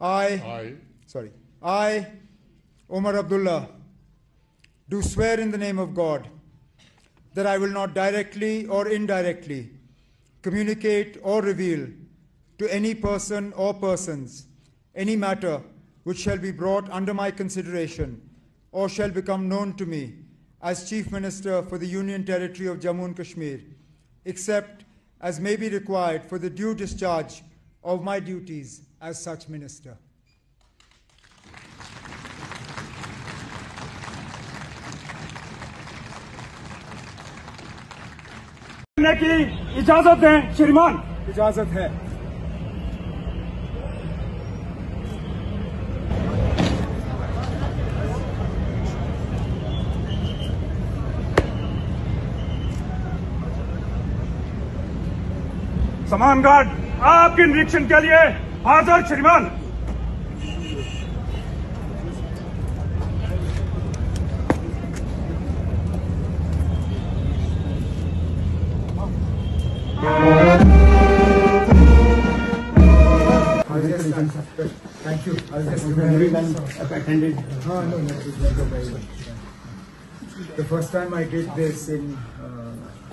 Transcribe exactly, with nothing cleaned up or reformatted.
I, I, sorry, I, Omar Abdullah, do swear in the name of God that I will not directly or indirectly communicate or reveal to any person or persons any matter which shall be brought under my consideration or shall become known to me as Chief Minister for the Union Territory of Jammu and Kashmir, except as may be required for the due discharge of my duties as such minister. इजाजत है श्रीमान, इजाजत है। समान guard आपके निरीक्षण के लिए हाजिर श्रीमान। Thank you. I was just remembering I've attended. Oh, no, no, it was very well. The first time I did this in uh,